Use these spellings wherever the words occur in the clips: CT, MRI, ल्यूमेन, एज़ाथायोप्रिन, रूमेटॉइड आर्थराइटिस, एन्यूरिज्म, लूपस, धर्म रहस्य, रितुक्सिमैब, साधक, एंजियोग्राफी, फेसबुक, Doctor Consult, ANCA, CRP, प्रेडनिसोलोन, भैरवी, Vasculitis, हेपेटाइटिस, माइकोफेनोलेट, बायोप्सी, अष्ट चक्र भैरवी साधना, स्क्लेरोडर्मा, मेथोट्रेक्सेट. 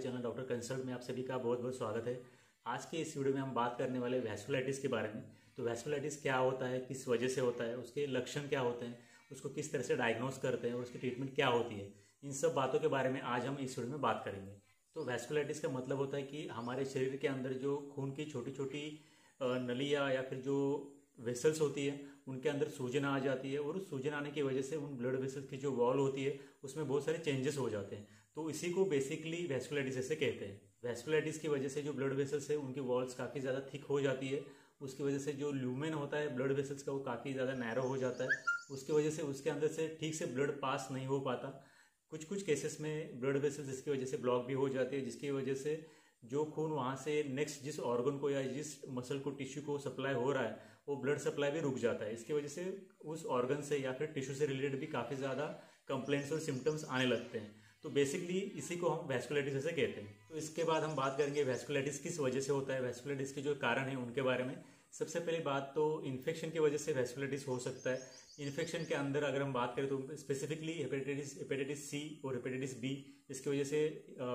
हमारे channel doctor consult में आप सभी का बहुत बहुत स्वागत है। आज के इस वीडियो में हम बात करने वाले वैस्कुलाइटिस के बारे में। तो वैस्कुलाइटिस क्या होता है, किस वजह से होता है, उसके लक्षण क्या होते हैं, उसको किस तरह से डायग्नोस करते हैं और उसकी ट्रीटमेंट क्या होती है, इन सब बातों के बारे में आज हम इस वीडियो में बात करेंगे। तो वैस्कुलाइटिस का मतलब होता है कि हमारे शरीर के अंदर जो खून की छोटी छोटी नलियाँ या फिर जो वेसल्स होती है उनके अंदर सूजन आ जाती है, और उस सूजन आने की वजह से उन ब्लड वेसल्स की जो वॉल होती है उसमें बहुत सारे चेंजेस हो जाते हैं। तो इसी को बेसिकली वैस्कुलाइटिस ऐसे कहते हैं। वैस्कुलाइटिस की वजह से जो ब्लड वेसल्स है उनकी वॉल्स काफ़ी ज़्यादा थिक हो जाती है, उसकी वजह से जो ल्यूमेन होता है ब्लड वेसल्स का वो काफ़ी ज़्यादा नैरो हो जाता है, उसकी वजह से उसके अंदर से ठीक से ब्लड पास नहीं हो पाता। कुछ कुछ केसेस में ब्लड वेसल्स जिसकी वजह से ब्लॉक भी हो जाती है, जिसकी वजह से जो खून वहाँ से नेक्स्ट जिस ऑर्गन को या जिस मसल को टिश्यू को सप्लाई हो रहा है वो ब्लड सप्लाई भी रुक जाता है। इसकी वजह से उस ऑर्गन से या फिर टिश्यू से रिलेटेड भी काफ़ी ज़्यादा कंप्लेंट्स और सिम्टम्स आने लगते हैं। तो बेसिकली इसी को हम वैस्कुलाइटिस ऐसे कहते हैं। तो इसके बाद हम बात करेंगे वैस्कुलाइटिस किस वजह से होता है, वैस्कुलाइटिस के जो कारण हैं उनके बारे में। सबसे पहले बात तो इन्फेक्शन की वजह से वैस्कुलाइटिस हो सकता है। इन्फेक्शन के अंदर अगर हम बात करें तो स्पेसिफिकली हेपेटाइटिस सी और हेपेटाइटिस बी, इसकी वजह से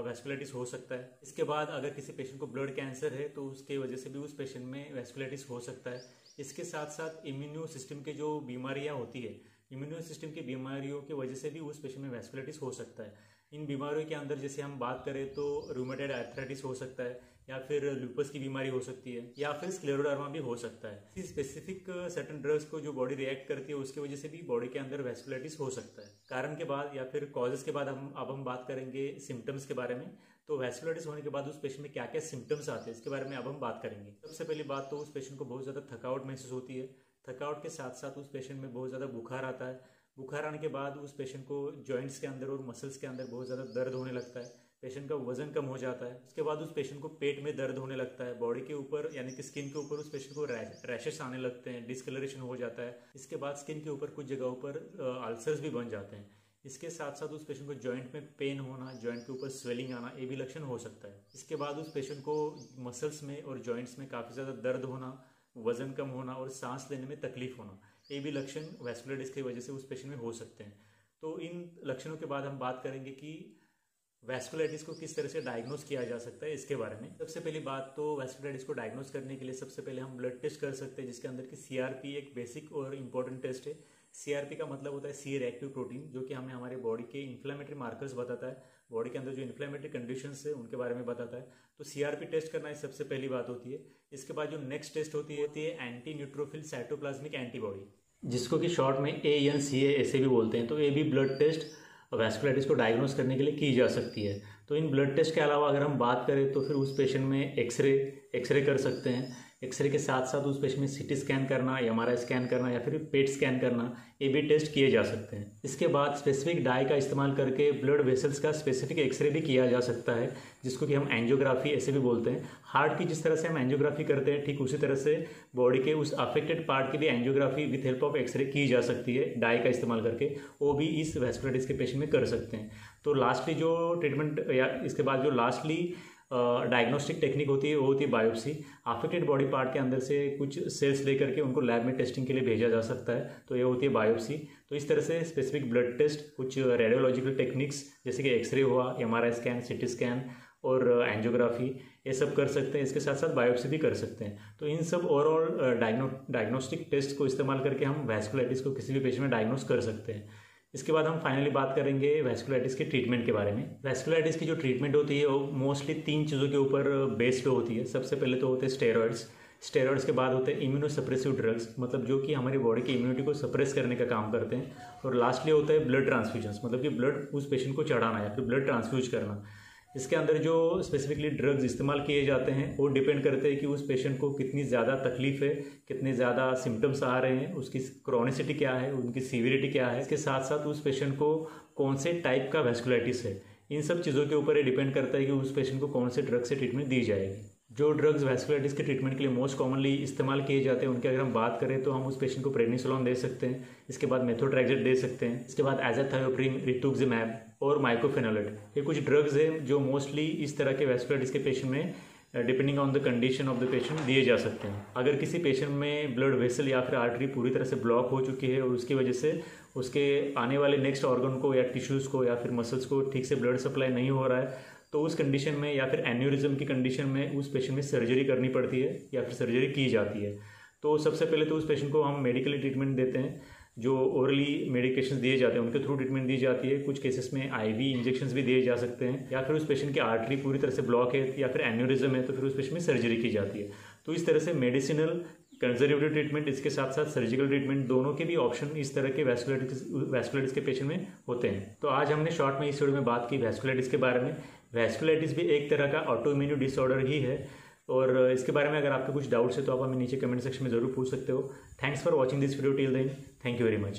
वैस्कुलाइटिस हो सकता है। इसके बाद अगर किसी पेशेंट को ब्लड कैंसर है तो उसके वजह से भी उस पेशेंट में वैस्कुलाइटिस हो सकता है। इसके साथ साथ इम्यूनो सिस्टम के जो बीमारियाँ होती है, इम्यूनो सिस्टम की बीमारियों की वजह से भी उस पेशेंट में वैस्कुलाइटिस हो सकता है। इन बीमारियों के अंदर जैसे हम बात करें तो रूमेटॉइड आर्थराइटिस हो सकता है, या फिर लूपस की बीमारी हो सकती है, या फिर स्क्लेरोडर्मा भी हो सकता है। इस स्पेसिफिक सर्टेन ड्रग्स को जो बॉडी रिएक्ट करती है उसकी वजह से भी बॉडी के अंदर वैस्कुलाइटिस हो सकता है। कारण के बाद या फिर कॉजेस के बाद अब हम बात करेंगे सिम्टम्स के बारे में। तो वैस्कुलाइटिस होने के बाद उस पेशेंट में क्या क्या सिम्टम्स आते हैं इसके बारे में अब हम बात करेंगे। सबसे पहली बात तो उस पेशेंट को बहुत ज़्यादा थकावट महसूस होती है। थकावट के साथ साथ उस पेशेंट में बहुत ज़्यादा बुखार आता है। बुखार आने के बाद उस पेशेंट को जॉइंट्स के अंदर और मसल्स के अंदर बहुत ज़्यादा दर्द होने लगता है। पेशेंट का वजन कम हो जाता है। उसके बाद उस पेशेंट को पेट में दर्द होने लगता है, बॉडी के ऊपर यानी कि स्किन के ऊपर उस पेशेंट को रैशेस आने लगते हैं, डिस्कलरेशन हो जाता है। इसके बाद स्किन के ऊपर कुछ जगहों पर अल्सर्स भी बन जाते हैं। इसके साथ साथ उस पेशेंट को जॉइंट में पेन होना, जॉइंट के ऊपर स्वेलिंग आना, ये भी लक्षण हो सकता है। इसके बाद उस पेशेंट को मसल्स में और जॉइंट्स में काफ़ी ज़्यादा दर्द होना, वजन कम होना और सांस लेने में तकलीफ होना, ये भी लक्षण वैस्कुलाइटिस की वजह से उस पेशेंट में हो सकते हैं। तो इन लक्षणों के बाद हम बात करेंगे कि वैस्कुलाइटिस को किस तरह से डायग्नोस किया जा सकता है इसके बारे में। सबसे पहली बात तो वैस्कुलाइटिस को डायग्नोस करने के लिए सबसे पहले हम ब्लड टेस्ट कर सकते हैं, जिसके अंदर की CRP एक बेसिक और इम्पॉर्टेंट टेस्ट है। CRP का मतलब होता है C रिएक्टिव प्रोटीन, जो कि हमें हमारे बॉडी के इन्फ्लेमेटरी मार्कर्स बताता है, बॉडी के अंदर जो इन्फ्लेमेटरी कंडीशंस है उनके बारे में बताता है। तो CRP टेस्ट करना ये सबसे पहली बात होती है। इसके बाद जो नेक्स्ट टेस्ट होती है एंटी न्यूट्रोफिल साइटोप्लाज्मिक एंटीबॉडी, जिसको कि शॉर्ट में ANCA ऐसे भी बोलते हैं। तो ये भी ब्लड टेस्ट वैस्कुलाइटिस को डायग्नोस करने के लिए की जा सकती है। तो इन ब्लड टेस्ट के अलावा अगर हम बात करें तो फिर उस पेशेंट में एक्सरे कर सकते हैं। एक्सरे के साथ साथ उस पेशेंट में CT स्कैन करना, MRI स्कैन करना या फिर पेट स्कैन करना, ये भी टेस्ट किए जा सकते हैं। इसके बाद स्पेसिफिक डाई का इस्तेमाल करके ब्लड वेसल्स का स्पेसिफिक एक्सरे भी किया जा सकता है, जिसको कि हम एंजियोग्राफी ऐसे भी बोलते हैं। हार्ट की जिस तरह से हम एंजियोग्राफी करते हैं ठीक उसी तरह से बॉडी के उस अफेक्टेड पार्ट की भी एंजियोग्राफी with help of x-ray की जा सकती है डाई का इस्तेमाल करके, वो भी इस वैस्कुलाइटिस के पेशेंट में कर सकते हैं। तो लास्टली जो ट्रीटमेंट या इसके बाद जो लास्टली डायग्नोस्टिक टेक्निक होती है वो होती है बायोप्सी। अफेक्टेड बॉडी पार्ट के अंदर से कुछ सेल्स लेकर के उनको लैब में टेस्टिंग के लिए भेजा जा सकता है, तो ये होती है बायोप्सी। तो इस तरह से स्पेसिफिक ब्लड टेस्ट, कुछ रेडियोलॉजिकल टेक्निक्स जैसे कि एक्सरे हुआ, MRI स्कैन, CT स्कैन और एंजियोग्राफी, ये सब कर सकते हैं। इसके साथ साथ बायोप्सी भी कर सकते हैं। तो इन सब ओवरऑल डायग्नोस्टिक टेस्ट को इस्तेमाल करके हम वैस्कुलाइटिस को किसी भी पेशेंट में डायग्नोस कर सकते हैं। इसके बाद हम फाइनली बात करेंगे वैस्कुलाइटिस के ट्रीटमेंट के बारे में। वैस्कुलाइटिस की जो ट्रीटमेंट होती है वो मोस्टली 3 चीज़ों के ऊपर बेस्ड होती है। सबसे पहले तो होते हैं स्टेरॉइड्स के बाद होते हैं इम्यूनो सप्रेसिव ड्रग्स, मतलब जो कि हमारी बॉडी की इम्यूनिटी को सप्रेस करने का काम करते हैं। और लास्टली होता है ब्लड ट्रांसफ्यूजन्स, मतलब कि ब्लड उस पेशेंट को चढ़ाना या फिर ब्लड ट्रांसफ्यूज करना। इसके अंदर जो स्पेसिफिकली ड्रग्स इस्तेमाल किए जाते हैं वो डिपेंड करते हैं कि उस पेशेंट को कितनी ज़्यादा तकलीफ है, कितने ज़्यादा सिम्टम्स आ रहे हैं, उसकी क्रॉनिसिटी क्या है, उनकी सीवियरिटी क्या है, इसके साथ साथ उस पेशेंट को कौन से टाइप का वैस्कुलाइटिस है, इन सब चीज़ों के ऊपर ये डिपेंड करता है कि उस पेशेंट को कौन से ड्रग से ट्रीटमेंट दी जाएगी। जो ड्रग्स वैस्कुलाइटिस के ट्रीटमेंट के लिए मोस्ट कॉमनली इस्तेमाल किए जाते हैं उनकी अगर हम बात करें तो हम उस पेशेंट को प्रेडनिसोलोन दे सकते हैं, इसके बाद मेथोट्रेक्सेट दे सकते हैं, इसके बाद एज़ाथायोप्रिन, रितुक्सिमैब और माइकोफेनोलेट। ये कुछ ड्रग्स हैं जो मोस्टली इस तरह के वैस्कुलाइटिस के पेशेंट में depending on the condition of the patient दिए जा सकते हैं। अगर किसी पेशेंट में ब्लड वेसल या फिर आर्टरी पूरी तरह से ब्लॉक हो चुकी है और उसकी वजह से उसके आने वाले नेक्स्ट ऑर्गन को या टिश्यूज़ को या फिर मसल्स को ठीक से ब्लड सप्लाई नहीं हो रहा है, तो उस कंडीशन में या फिर एन्यूरिज्म की कंडीशन में उस पेशेंट में सर्जरी करनी पड़ती है या फिर सर्जरी की जाती है। तो सबसे पहले तो उस पेशेंट को हम मेडिकली ट्रीटमेंट देते हैं, जो ओरली मेडिकेशंस दिए जाते हैं उनके थ्रू ट्रीटमेंट दी जाती है। कुछ केसेस में आईवी इंजेक्शंस भी दिए जा सकते हैं, या फिर उस पेशेंट की आर्टरी पूरी तरह से ब्लॉक है या फिर एन्यूरिज्म है तो फिर उस पेशेंट में सर्जरी की जाती है। तो इस तरह से मेडिसिनल कंजर्वेटिव ट्रीटमेंट, इसके साथ साथ सर्जिकल ट्रीटमेंट, दोनों के भी ऑप्शन इस तरह के वैस्कुलाइटिस के पेशेंट में होते हैं। तो आज हमने शॉर्ट में इस वीडियो में बात की वैस्कुलाइटिस के बारे में। वैस्कुलाइटिस भी एक तरह का ऑटोइम्यून डिसऑर्डर ही है, और इसके बारे में अगर आपके कुछ डाउट्स है तो आप हमें नीचे कमेंट सेक्शन में ज़रूर पूछ सकते हो। Thanks for watching this video till then, thank you very much.